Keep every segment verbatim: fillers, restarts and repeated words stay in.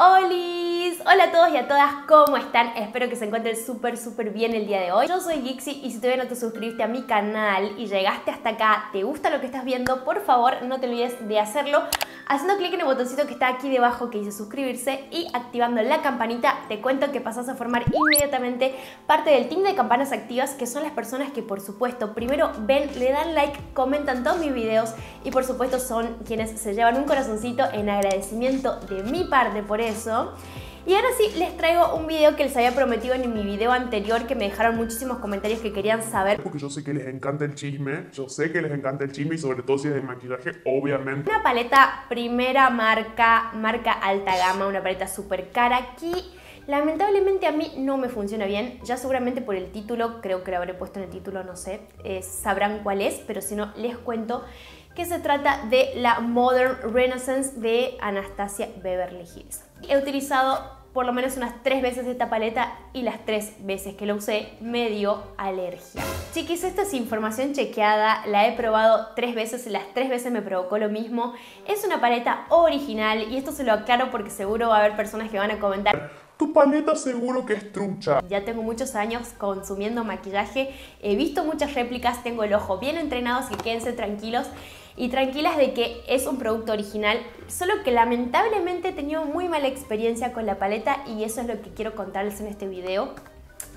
¡Holis! Hola a todos y a todas, ¿cómo están? Espero que se encuentren súper, súper bien el día de hoy. Yo soy Gixi y si todavía no te suscribiste a mi canal y llegaste hasta acá, te gusta lo que estás viendo, por favor no te olvides de hacerlo haciendo clic en el botoncito que está aquí debajo que dice suscribirse y activando la campanita. Te cuento que pasas a formar inmediatamente parte del team de campanas activas, que son las personas que por supuesto primero ven, le dan like, comentan todos mis videos y por supuesto son quienes se llevan un corazoncito en agradecimiento de mi parte por eso. Y ahora sí, les traigo un video que les había prometido en mi video anterior, que me dejaron muchísimos comentarios que querían saber. Porque yo sé que les encanta el chisme, yo sé que les encanta el chisme y sobre todo si es de maquillaje, obviamente. Una paleta primera marca, marca alta gama, una paleta súper cara que lamentablemente a mí no me funciona bien. Ya seguramente por el título, creo que lo habré puesto en el título, no sé, eh, sabrán cuál es, pero si no les cuento que se trata de la Modern Renaissance de Anastasia Beverly Hills. He utilizado por lo menos unas tres veces esta paleta y las tres veces que la usé me dio alergia. Chiquis, esta es información chequeada, la he probado tres veces y las tres veces me provocó lo mismo. Es una paleta original y esto se lo aclaro porque seguro va a haber personas que van a comentar: tu paleta seguro que es trucha. Ya tengo muchos años consumiendo maquillaje, he visto muchas réplicas, tengo el ojo bien entrenado, así que quédense tranquilos y tranquilas de que es un producto original, solo que lamentablemente he tenido muy mala experiencia con la paleta y eso es lo que quiero contarles en este video.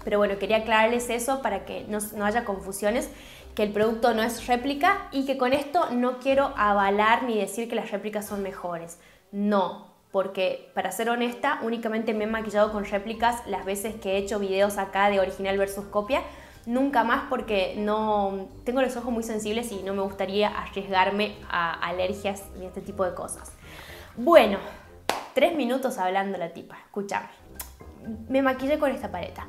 Pero bueno, quería aclararles eso para que no, no haya confusiones, que el producto no es réplica y que con esto no quiero avalar ni decir que las réplicas son mejores. No. Porque, para ser honesta, únicamente me he maquillado con réplicas las veces que he hecho videos acá de original versus copia. Nunca más, porque no tengo los ojos muy sensibles y no me gustaría arriesgarme a alergias y este tipo de cosas. Bueno, tres minutos hablando la tipa. Escuchame. Me maquillé con esta paleta.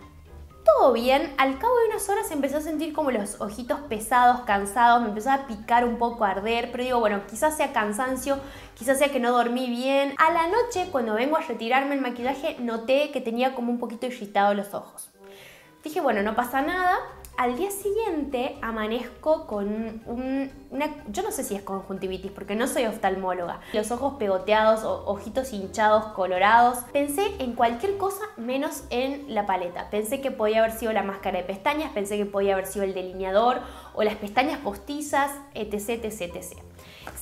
Todo bien, al cabo de unas horas empecé a sentir como los ojitos pesados, cansados, me empezaba a picar un poco, a arder, pero digo, bueno, quizás sea cansancio, quizás sea que no dormí bien. A la noche, cuando vengo a retirarme el maquillaje, noté que tenía como un poquito irritado los ojos. Dije, bueno, no pasa nada. Al día siguiente amanezco con un, una... yo no sé si es conjuntivitis porque no soy oftalmóloga. Los ojos pegoteados, o, ojitos hinchados, colorados. Pensé en cualquier cosa menos en la paleta. Pensé que podía haber sido la máscara de pestañas, pensé que podía haber sido el delineador o las pestañas postizas, etc, etc, etcétera.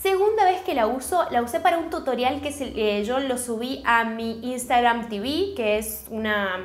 Segunda vez que la uso, la usé para un tutorial que se, eh, yo lo subí a mi Instagram T V, que es una...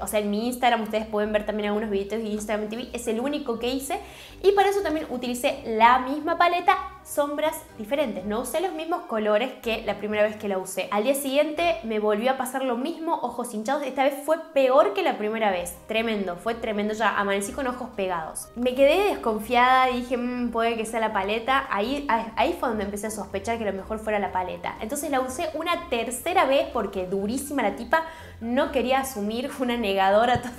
o sea, en mi Instagram ustedes pueden ver también algunos videitos de Instagram T V. Es el único que hice y para eso también utilicé la misma paleta, sombras diferentes, no usé los mismos colores que la primera vez que la usé. Al día siguiente me volvió a pasar lo mismo, ojos hinchados, esta vez fue peor que la primera vez, tremendo, fue tremendo, ya amanecí con ojos pegados. Me quedé desconfiada, dije, mmm, puede que sea la paleta, ahí, ahí fue donde empecé a sospechar que a lo mejor fuera la paleta. Entonces la usé una tercera vez porque durísima la tipa, no quería asumir, una negadora total.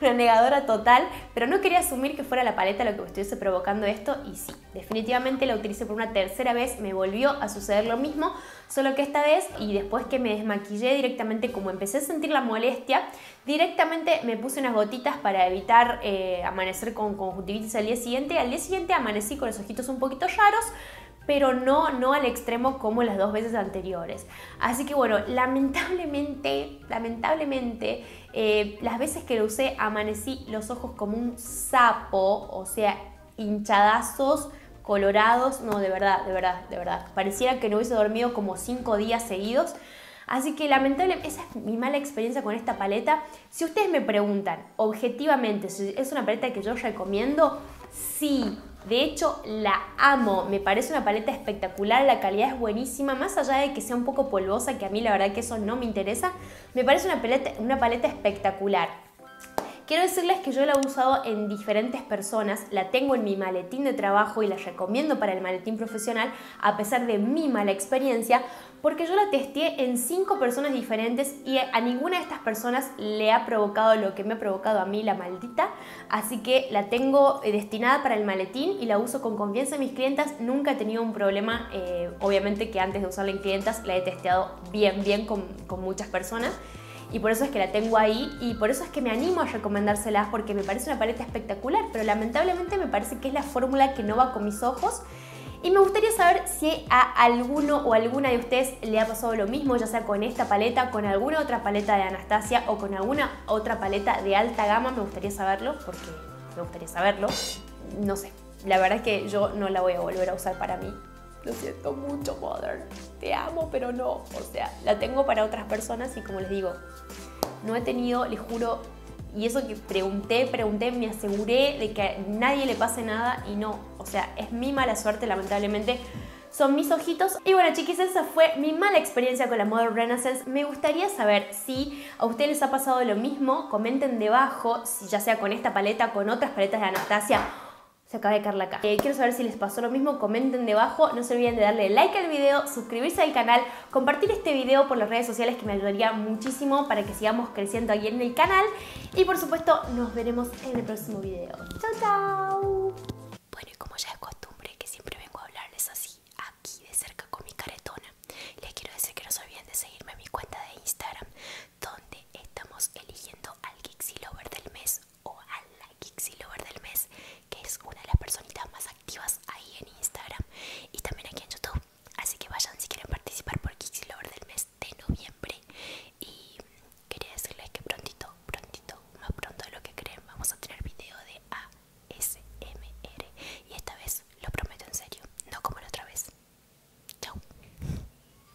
Una negadora total, pero no quería asumir que fuera la paleta lo que me estuviese provocando esto y sí, definitivamente la utilicé por una tercera vez, me volvió a suceder lo mismo, solo que esta vez y después que me desmaquillé directamente, como empecé a sentir la molestia, directamente me puse unas gotitas para evitar eh, amanecer con conjuntivitis al día siguiente. Al día siguiente amanecí con los ojitos un poquito raros, pero no, no al extremo como las dos veces anteriores. Así que bueno, lamentablemente, lamentablemente, eh, las veces que lo usé amanecí los ojos como un sapo, o sea, hinchadazos, colorados, no, de verdad, de verdad, de verdad. Pareciera que no hubiese dormido como cinco días seguidos. Así que lamentablemente, esa es mi mala experiencia con esta paleta. Si ustedes me preguntan, objetivamente, si es una paleta que yo recomiendo, sí. De hecho, la amo, me parece una paleta espectacular, la calidad es buenísima, más allá de que sea un poco polvosa, que a mí la verdad que eso no me interesa, me parece una paleta, una paleta espectacular. Quiero decirles que yo la he usado en diferentes personas, la tengo en mi maletín de trabajo y la recomiendo para el maletín profesional, a pesar de mi mala experiencia, porque yo la testé en cinco personas diferentes y a ninguna de estas personas le ha provocado lo que me ha provocado a mí la maldita, así que la tengo destinada para el maletín y la uso con confianza en mis clientas, nunca he tenido un problema, eh, obviamente que antes de usarla en clientas la he testeado bien, bien con, con muchas personas. Y por eso es que la tengo ahí y por eso es que me animo a recomendárselas porque me parece una paleta espectacular, pero lamentablemente me parece que es la fórmula que no va con mis ojos Y me gustaría saber si a alguno o alguna de ustedes le ha pasado lo mismo, ya sea con esta paleta, con alguna otra paleta de Anastasia o con alguna otra paleta de alta gama. Me gustaría saberlo, porque me gustaría saberlo. No sé, la verdad es que yo no la voy a volver a usar para mí. Lo siento mucho, Modern. Te amo, pero no. O sea, la tengo para otras personas y, como les digo, no he tenido, les juro, y eso que pregunté, pregunté, me aseguré de que a nadie le pase nada y no. O sea, es mi mala suerte, lamentablemente. Son mis ojitos. Y bueno, chiquis, esa fue mi mala experiencia con la Modern Renaissance. Me gustaría saber si a ustedes les ha pasado lo mismo. Comenten debajo, ya sea con esta paleta, con otras paletas de Anastasia. Se acaba de caer la caja. Eh, quiero saber si les pasó lo mismo, comenten debajo. No se olviden de darle like al video, suscribirse al canal, compartir este video por las redes sociales, que me ayudaría muchísimo para que sigamos creciendo aquí en el canal. Y por supuesto, nos veremos en el próximo video. ¡Chao, chao!